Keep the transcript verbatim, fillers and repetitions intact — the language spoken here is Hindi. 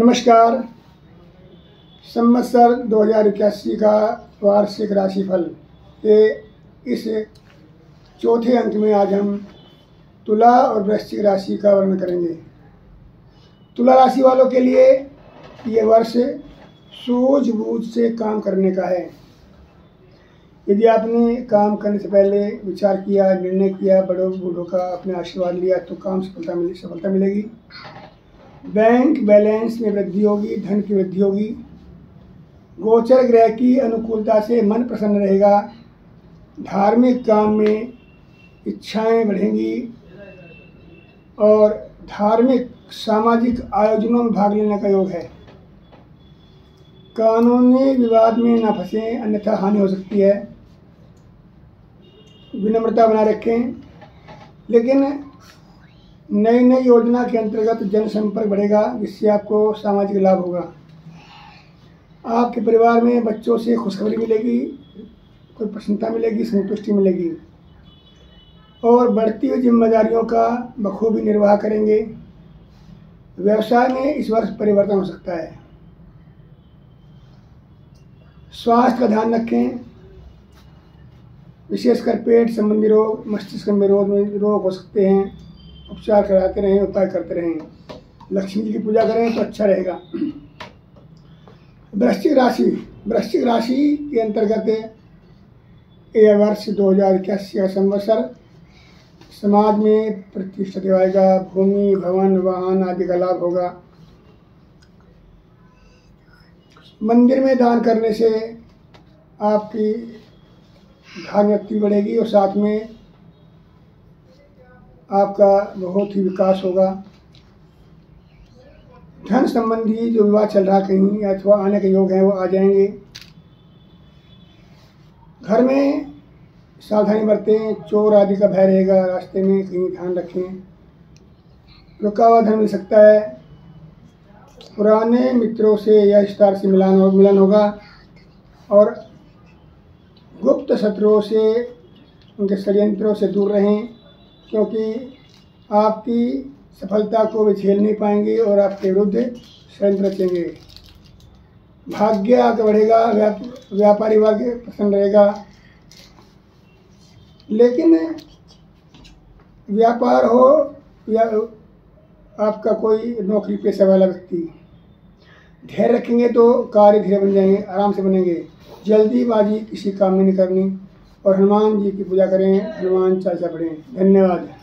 नमस्कार। संवत्सर दो हजार इक्यासी का वार्षिक राशिफल ये इस चौथे अंक में आज हम तुला और वृश्चिक राशि का वर्णन करेंगे। तुला राशि वालों के लिए ये वर्ष सूझबूझ से काम करने का है। यदि आपने काम करने से पहले विचार किया, निर्णय किया, बड़ों बूढ़ों का अपने आशीर्वाद लिया तो काम सफलता मिले सफलता मिलेगी। बैंक बैलेंस में वृद्धि होगी, धन की वृद्धि होगी। गोचर ग्रह की अनुकूलता से मन प्रसन्न रहेगा। धार्मिक काम में इच्छाएं बढ़ेंगी और धार्मिक सामाजिक आयोजनों में भाग लेने का योग है। कानूनी विवाद में ना फंसें, अन्यथा हानि हो सकती है। विनम्रता बनाए रखें, लेकिन नई नई योजना के अंतर्गत जनसंपर्क बढ़ेगा जिससे आपको सामाजिक लाभ होगा। आपके परिवार में बच्चों से खुशखबरी मिलेगी, कोई प्रसन्नता मिलेगी, संतुष्टि मिलेगी और बढ़ती हुई जिम्मेदारियों का बखूबी निर्वाह करेंगे। व्यवसाय में इस वर्ष परिवर्तन हो सकता है। स्वास्थ्य का ध्यान रखें, विशेषकर पेट संबंधी रोग, मस्तिष्क में रोग में रोग हो सकते हैं। उपचार कराते रहें, उपाय करते रहें। लक्ष्मी जी की पूजा करें तो अच्छा रहेगा। वृश्चिक राशि वृश्चिक राशि के अंतर्गत यह वर्ष दो हजार इक्यासी का संवत्सर समाज में प्रतिष्ठा दिलाएगा। भूमि, भवन, वाहन आदि का लाभ होगा। मंदिर में दान करने से आपकी धार्मिकता बढ़ेगी और साथ में आपका बहुत ही विकास होगा। धन संबंधी जो विवाद चल रहा कहीं अथवा आने के योग हैं वो आ जाएंगे। घर में सावधानी बरतें, चोर आदि का भय रहेगा। रास्ते में कहीं ध्यान रखें। रुका हुआ धन मिल सकता है। पुराने मित्रों से या स्टार से मिलान हो, मिलन होगा और गुप्त शत्रुओं से, उनके षड्यंत्रों से दूर रहें क्योंकि आपकी सफलता को वे झेल नहीं पाएंगे और आपके विरुद्ध षड्यंत्र रचेंगे। भाग्य आगे बढ़ेगा, व्यापारी वर्ग प्रसन्न रहेगा, लेकिन व्यापार हो या आपका कोई नौकरी पेशा वाला व्यक्ति, धैर्य रखेंगे तो कार्य धीरे बन जाएंगे, आराम से बनेंगे। जल्दीबाजी किसी काम में नहीं करनी और हनुमान जी की पूजा करें, हनुमान चालीसा पढ़ें। धन्यवाद।